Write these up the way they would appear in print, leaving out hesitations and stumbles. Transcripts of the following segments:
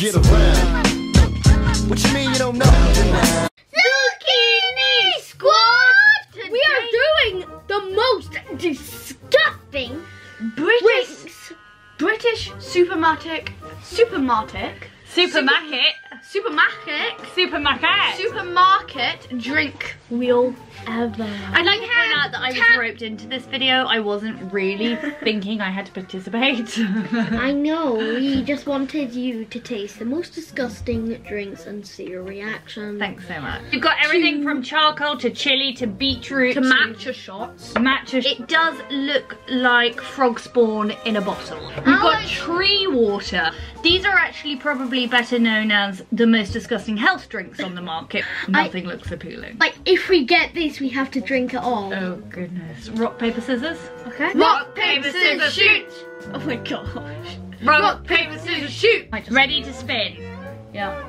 get around. What you mean you don't know? Zucchini Squad! Today we are doing the most disgusting British supermarket drink wheel ever. I'd like to point out that I was roped into this video. I wasn't really thinking I had to participate. I know, we just wanted you to taste the most disgusting drinks and see your reaction. Thanks so much. You've got everything from charcoal to chili to beetroot to matcha shots. It does look like frog spawn in a bottle. You've got tree water. These are actually probably better known as the most disgusting health drinks on the market. Nothing looks appealing. Like, if we get this, we have to drink it all. Oh, goodness. Rock, paper, scissors. Okay. Rock, paper, scissors, shoot! Oh my gosh. Rock, paper, scissors, shoot! Ready to spin. Yeah.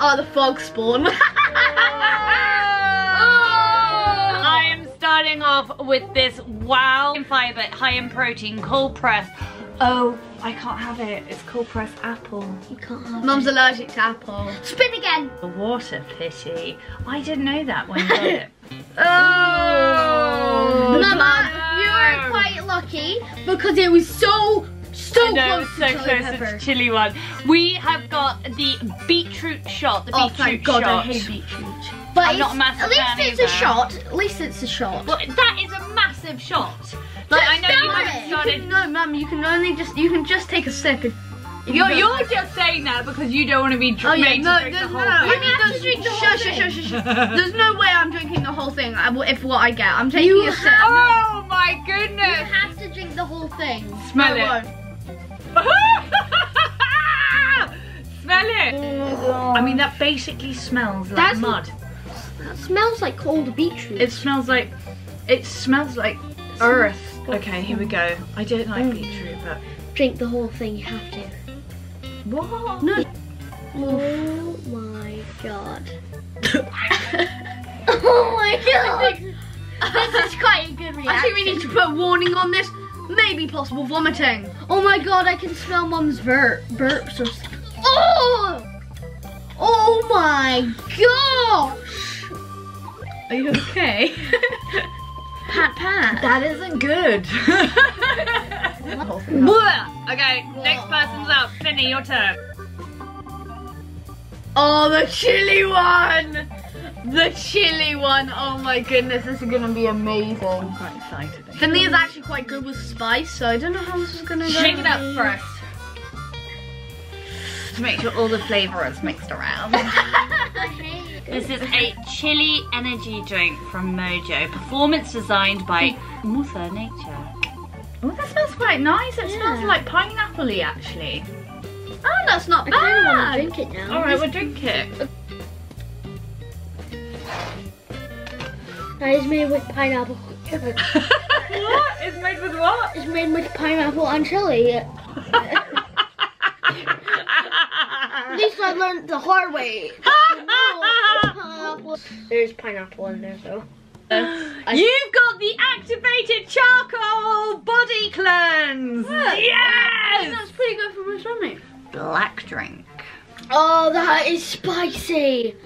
Oh, the frog spawn. Oh. I am starting off with this wow. High in fiber, high in protein, cold pressed. Oh, I can't have it. It's cold pressed apple. You can't have it. Mum's allergic to apple. Spin again. What a pity. I didn't know that when I got it. Oh. Mama, you were quite lucky because it was so close to chili one. We have got the beetroot shot. The beetroot shot. I hate beetroot. But I'm not a massive fan either. At least it's a shot. At least it's a shot. Well, that is a massive shot. Like, I know you haven't started. No, Mum, you can only just, you can just take a sip. You're just saying that because you don't want to be drinking the whole thing. There's no way I'm drinking the whole thing if what I get. I'm taking a sip. Oh my goodness. You have to drink the whole thing. Smell it. Smell it. I mean, that basically smells like mud. That smells like cold beetroot. It smells like earth. Okay, here we go. I don't like beetroot, but... Drink the whole thing, you have to. What? No. Oh my god. Oh my god. This is quite a good reaction. I think we need to put a warning on this. Maybe possible vomiting. Oh my god, I can smell Mum's burps or... Oh! Oh my gosh! Are you okay? Pat. That isn't good. Okay, next person's up. Finny, your turn. Oh, the chili one! The chili one. Oh my goodness, this is gonna be amazing. I'm quite excited. Finny is actually quite good with spice, so I don't know how this is gonna go. Shake it up first. To make sure all the flavour is mixed around. This is a chili energy drink from Mojo, performance designed by Musa Nature. Oh, that smells quite nice. It smells like pineapple-y, actually. Oh, that's not bad. I kinda wanna drink it now. Alright, we'll drink it. That is made with pineapple. What? It's made with what? It's made with pineapple and chili. At least I learned the hard way. There's pineapple in there, though. You've got the activated charcoal body cleanse. Look. Yes, that's pretty good for my stomach. Black drink. Oh, that is spicy.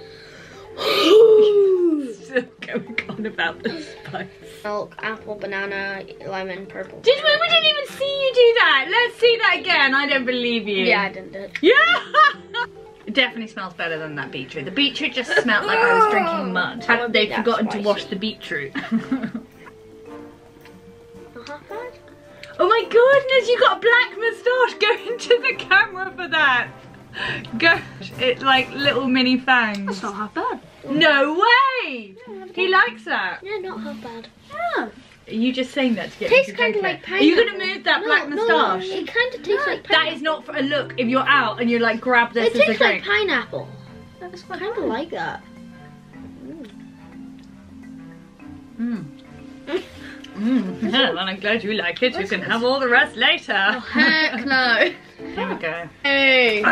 Still going on about the spice. Milk, apple, banana, lemon, purple. We didn't even see you do that. Let's see that again. I don't believe you. Yeah, I didn't do it. Yeah. It definitely smells better than that beetroot. The beetroot just smelled like I was drinking mud. They'd forgotten to wash the beetroot. Oh my goodness, you got a black moustache. Go into the camera for that. Gosh, it's like little mini fangs. That's not half bad. No way! Yeah, he likes that. Yeah, not half bad. Yeah. Are you just saying that to get me to drink it? Tastes kind of like pineapple. Are you going to move that black moustache? No, it kind of tastes like pineapple. That is not for a look if you're out and you like grab this as a drink. It tastes like pineapple. It's kind of like that. Mmm. Well, I'm glad you like it. You can have all the rest later. Oh, heck no. Here we go. Hey.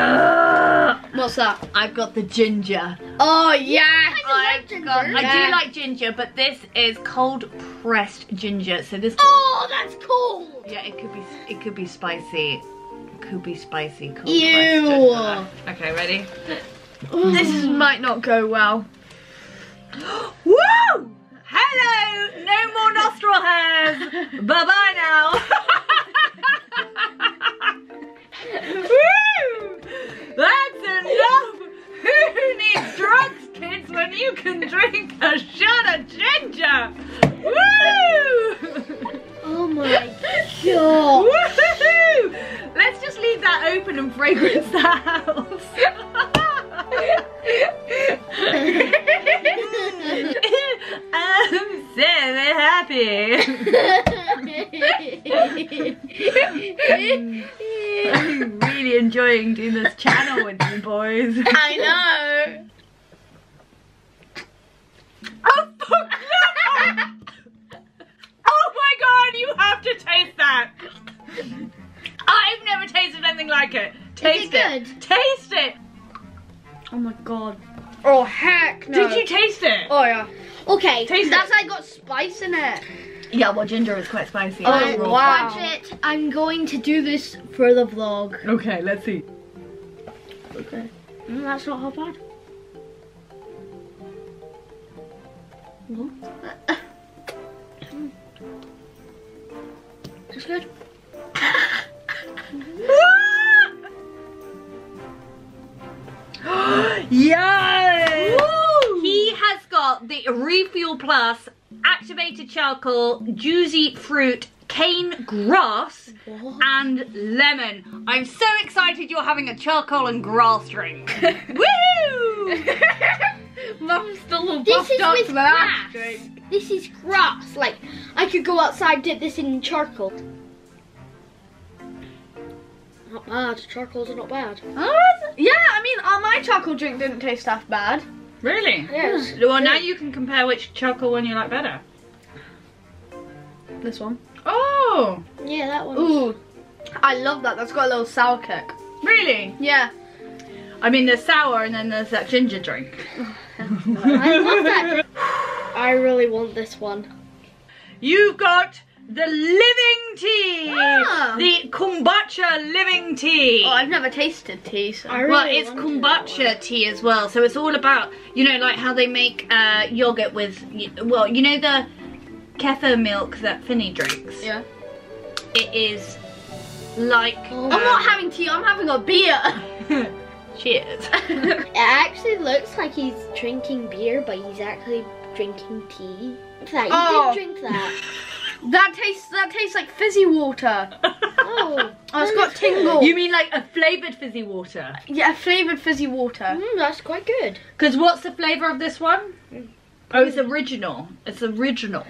What's that? I've got the ginger. Oh, yeah. I do like ginger, but this is cold pressed ginger. So this. Oh, that's cool. Yeah, it could be spicy. could be spicy. Cool. Ew. Okay, ready? This might not go well. Woo! Hello! No more nostril hairs! Bye-bye now! Woo! That's enough! Who needs drugs, kids, when you can drink a shot of ginger? Woo! Oh my god! Woo! Let's just leave that open and fragrance the house. I'm very happy. I'm really enjoying doing this channel with you boys. I know. Oh fuck no! Oh my god, you have to taste that. I've never tasted anything like it. Taste it. Good? Taste it. Oh my god. Oh heck no. Did you taste it? Oh yeah. Okay, taste that's it. Like got spice in it. Yeah, well ginger is quite spicy. Oh wow. Watch it. I'm going to do this for the vlog. Okay, let's see. Okay. That's not how bad. No. That's good. Yes! Woo! He has got the Refuel Plus activated charcoal, juicy fruit, cane grass, and lemon. I'm so excited you're having a charcoal and grass drink. Woo! Mum's still all buffed up for that drink. This is grass. Like, I could go outside, dip this in charcoal. Not bad. Charcoals are not bad. Yeah, I mean, my charcoal drink didn't taste half bad. Really? Yes. Yeah. Well, now you can compare which charcoal one you like better. This one. Oh. Yeah, that one. Ooh, I love that. That's got a little sour kick. Really? Yeah. I mean, there's sour and then there's that ginger drink. I love that. I really want this one. You've got the living tea! Ah. The kombucha living tea! Oh, I've never tasted tea, so... Really, well, it's kombucha tea as well, so it's all about, you know, like how they make yoghurt with... Well, you know the kefir milk that Finny drinks? Yeah. It is like... Oh. I'm not having tea, I'm having a beer! Cheers! It actually looks like he's drinking beer, but he's actually drinking tea. Like, oh. You didn't drink that. That tastes like fizzy water. Oh, it's got tingle. You mean like a flavoured fizzy water? Yeah, a flavoured fizzy water. That's quite good. Because what's the flavour of this one? Oh, it's original. It's original.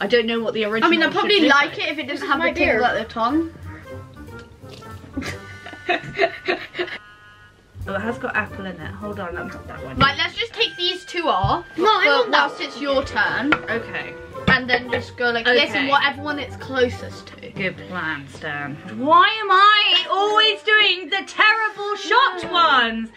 I don't know what the original is. I mean, I probably like it if it doesn't have the tingle at the tongue. Oh, it has got apple in it. Hold on, I've got that one. Right, let's just take these two off. No, I want that. Whilst it's your turn. Okay. And then just go like this and whatever one it's closest to. Good plan, Stan. Why am I always doing the terrible shot ones?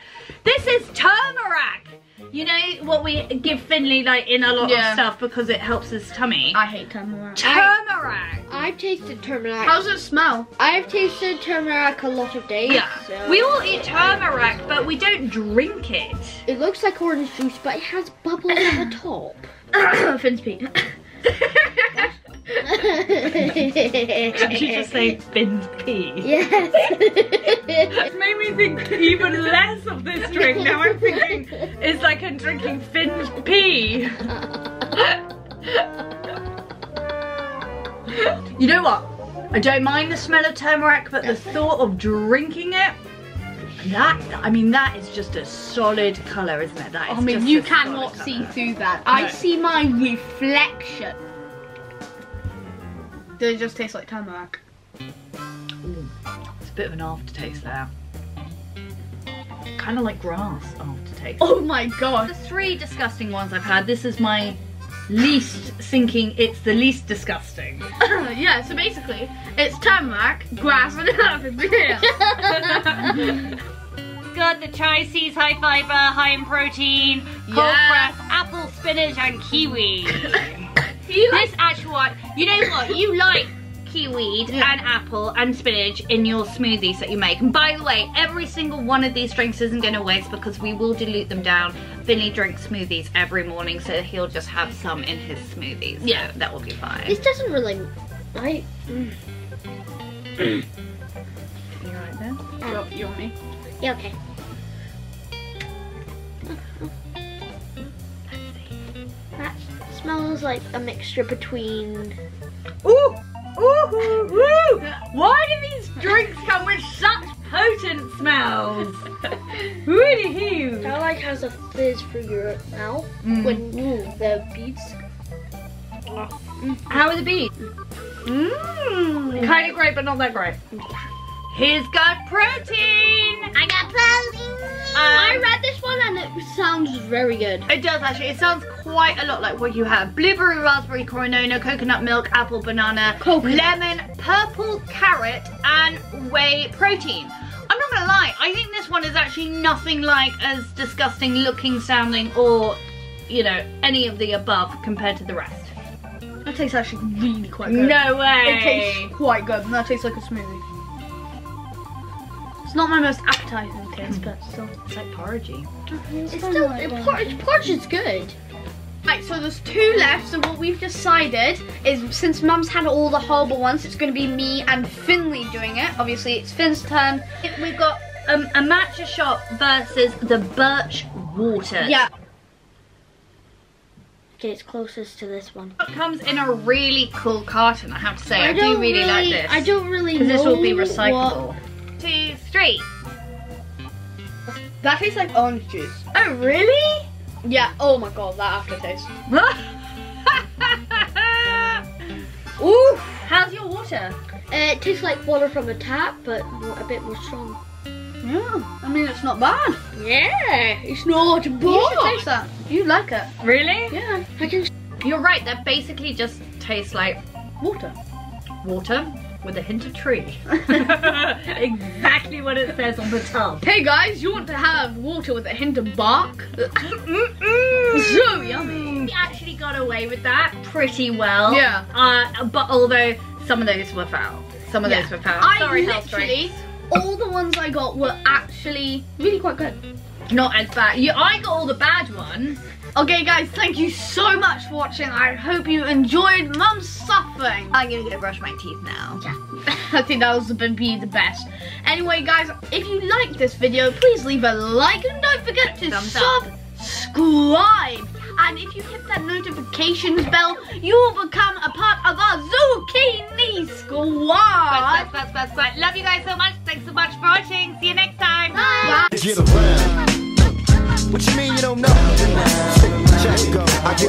This is turmeric. You know what we give Finley like in a lot of stuff because it helps his tummy. I hate turmeric. Turmeric. I've tasted turmeric. How does it smell? I've tasted turmeric a lot of days. Yeah. So we all eat turmeric, but we don't drink it. It looks like orange juice, but it has bubbles at the top. Finn's pee. Did you just say Finn's pee? Yes. It's made me think even less of this drink. Now I'm thinking it's like I'm drinking Finn's pee. You know what? I don't mind the smell of turmeric, but the thought of drinking it, that is just a solid colour, isn't it? That is you cannot see through that. No. I see my reflection. Does it just taste like turmeric? Ooh, it's a bit of an aftertaste there. Kind of like grass aftertaste. Oh my god! The three disgusting ones I've had, this is my least thinking it's the least disgusting. Yeah, so basically, it's turmeric, grass, and half a beer. Good, the chai seeds, high fiber, high in protein, cold press, apple, spinach, and kiwi. This actual one, you know what, you like kiwiweed and apple and spinach in your smoothies that you make. And by the way, every single one of these drinks isn't going to waste because we will dilute them down. Vinny drinks smoothies every morning, so he'll just have some in his smoothies. Yeah, so that will be fine. This doesn't really... You alright there? You want me? Yeah, okay. That smells like a mixture between... Ooh! Ooh! Ooh! Why do these drinks come with such potent smells? Woo-dee-hoo! I like how the fizz through your mouth when the beads. How are the beads? Kind of great, but not that great. He's got protein! I got protein! I read this one and it sounds very good. It does actually. It sounds quite a lot like what you have. Blueberry, raspberry, coronona, coconut milk, apple, banana, coconut, lemon, purple carrot, and whey protein. I'm not gonna lie, I think this one is actually nothing like as disgusting looking, sounding, or, you know, any of the above compared to the rest. That tastes actually really quite good. No way! It tastes quite good, and that tastes like a smoothie. It's not my most appetizing taste, but still. It's like porridgey. It's still, porridge is good. Right, so there's two left, so what we've decided is since Mum's had all the horrible ones, it's going to be me and Finley doing it. Obviously, it's Finn's turn. We've got a matcha shop versus the birch waters. Yeah. It's closest to this one. It comes in a really cool carton, I have to say. I do really like this. I don't really know. This will be recyclable. What... 2, 3. That tastes like orange juice. Oh, really? Yeah. Oh my god, that aftertaste. Ooh, how's your water? It tastes like water from a tap, but a bit more strong. Yeah, I mean, it's not bad. Yeah, it's not bad. You should taste that. You like it. Really? Yeah. I can. You're right, that basically just tastes like water. Water with a hint of tree. Exactly what it says on the tub. Hey guys, you want to have water with a hint of bark? So yummy. We actually got away with that pretty well. Yeah. But although some of those were foul. Some of those were foul. Sorry, health drinks. All the ones I got were actually really quite good. Not as bad. Yeah, I got all the bad ones. Okay guys, thank you so much for watching. I hope you enjoyed Mum's suffering. I'm gonna go brush my teeth now. Yeah. I think that was gonna be the best. Anyway guys, if you liked this video, please leave a like and don't forget to subscribe. And if you hit that notifications bell, you will become a part of our Zucchini Squad. But love you guys so much. Thanks so much for watching. See you next time. Bye. Bye. Get around. What you mean you don't know? Check go.